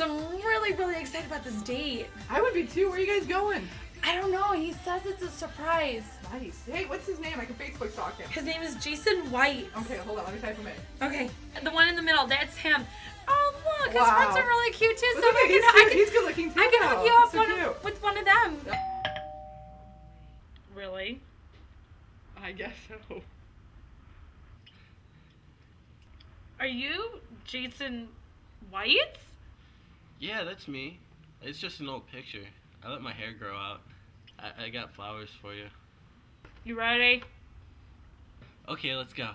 So I'm really, really excited about this date. I would be too. Where are you guys going? I don't know. He says it's a surprise. Nice. Hey, what's his name? I can Facebook stalk him. His name is Jason White. Okay, hold on. Let me type him in. Okay. The one in the middle. That's him. Oh, look. Wow. His friends are really cute, too. So okay, he's good looking, too. I can hook you up with one of them. Really? I guess so. Are you Jason White? Yeah, that's me. It's just an old picture. I let my hair grow out. I got flowers for you. You ready? Okay, let's go.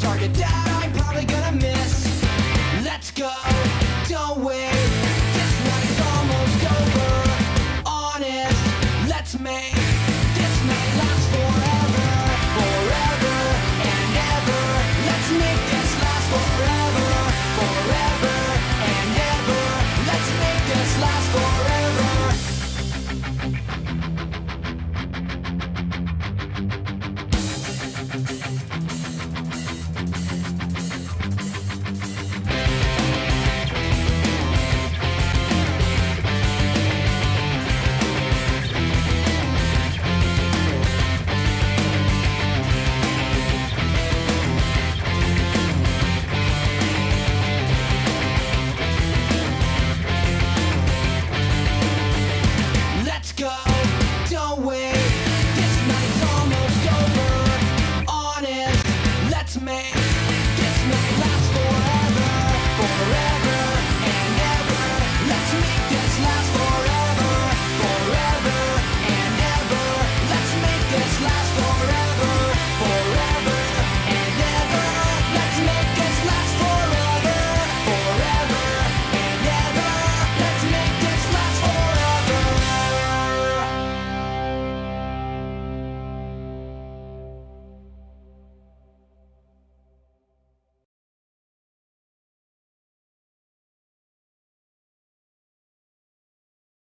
Target down.